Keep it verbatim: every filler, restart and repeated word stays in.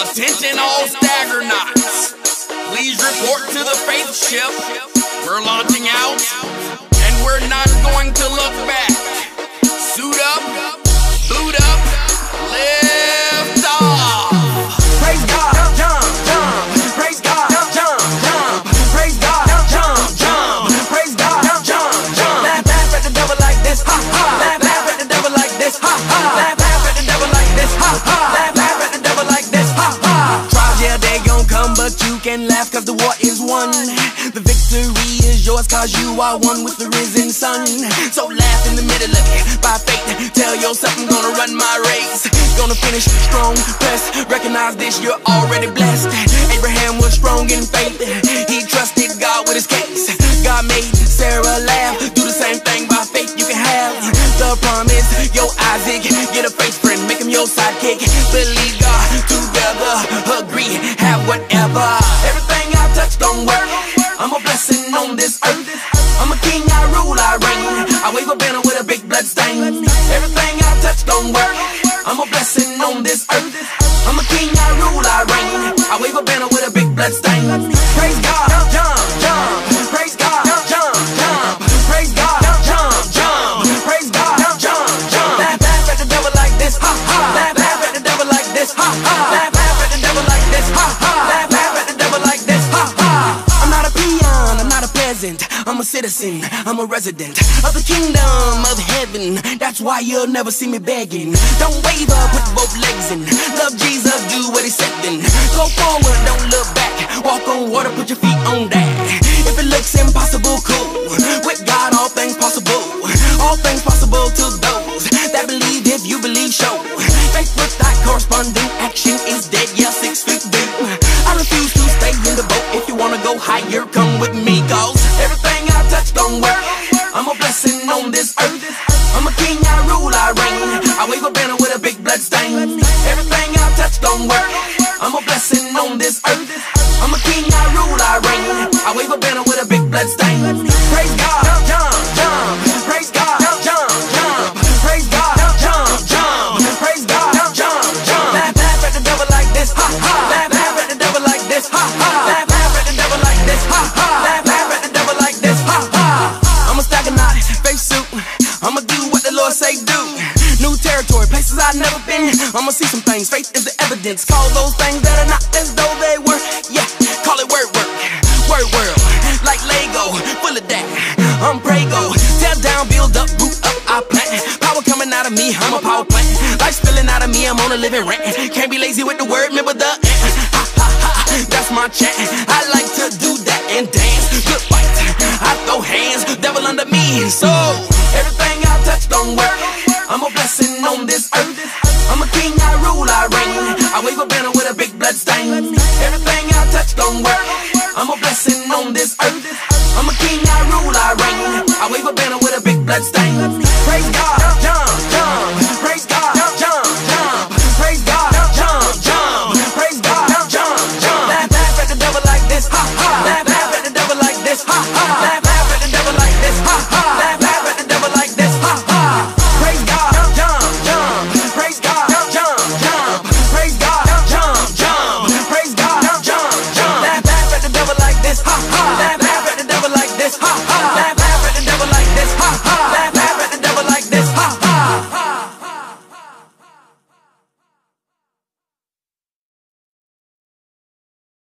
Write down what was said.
Attention all stagger knots. Please report to the faith ship. We're launching out, and we're not going to look back. Suit up, boot up, lift off. Praise God, jump, jump. Praise God, jump, jump. Praise God, jump, jump. Praise God, jump, jump. Laugh, laugh at the devil like this, ha ha. Laugh, laugh at the devil like this, ha ha. Laugh, laugh at the devil like this, ha ha. Laugh, laugh at the devil like this, ha ha. Trials, yeah, they gon' come, but you can laugh 'cause the war is won. The victory is yours 'cause you are one with the risen sun. So laugh in the middle of it by faith. Tell yourself I'm gonna run my race. Gonna finish strong, press. Recognize this, you're already blessed. Abraham was strong in faith. He trusted God with his case. God made Sarah laugh. Do the same thing by faith you can have. The promise, yo Isaac. Get a faith friend, make him your sidekick. Believe God, together, agree, have whatever. Everything I touch don't work. I'm a blessing on this earth. I'm a king, I rule, I reign. I wave a banner with a big blood stain. Everything I touch don't work. I'm a blessing on this earth. I'm a king, I rule, I reign. I wave a banner with a big blood stain. Praise God, jump, jump. Praise God, jump, jump. Praise God, jump, jump. Praise God, jump, jump. Laugh, laugh at the devil like this, ha ha. Laugh, laugh at the devil like this, ha ha. Laugh, laugh at the devil like this, ha ha. Laugh, laugh at the devil like this, ha ha. I'm not a peasant, I'm a citizen, I'm a resident of the kingdom of heaven. That's why you'll never see me begging. Don't waver, put both legs in. Love Jesus, do what he said then. Go forward, don't look back. Walk on water, put your feet on that. If it looks impossible, cool. With God, all things possible. All things possible to those that believe. If you believe, show. Faith with that corresponding action is dead, yeah, six feet deep. I refuse to stay in the boat. If you wanna go higher, come with me, 'cause everything I touch don't work. I'm a blessing on this earth. I'm a king, I rule, I reign. I wave a banner with a big blood stain. Everything I touch don't work. I'm a blessing on this earth. I'm a king, I rule, I reign. I wave a banner with a big blood stain. Praise God, jump, jump. Praise God, jump, jump. Praise God, jump, jump. Praise God, jump, jump. Laugh, laugh at the devil like this, ha ha. Laugh, laugh at the devil like this, ha ha. Laugh, laugh at the devil like this, ha ha. Laugh, laugh at the devil like this, ha ha. I'm a stagnaut, face suit. I'ma do what the Lord say do. New territory, places I've never been. I'ma see some things, faith is the evidence. Call those things that are not as though they were. Yeah, call it word work, word world. Like Lego, full of that. I'm Prego, tear down, build up, root up, I plant. Power coming out of me, I'm a power plant. Life spilling out of me, I'm on a living rant. Can't be lazy with the word, remember the eh. Ha ha ha, that's my chant. I like to do that and dance. Good fight, I throw hands. Devil under me and soul. Everything I touch don't work. I'm a blessing on this earth. I'm a king, I rule, I reign. I wave a banner with a big blood stain. Everything I touch don't work. I'm a blessing on this earth. I'm a king, I rule, I reign. I wave a banner with a big blood stain. Praise God.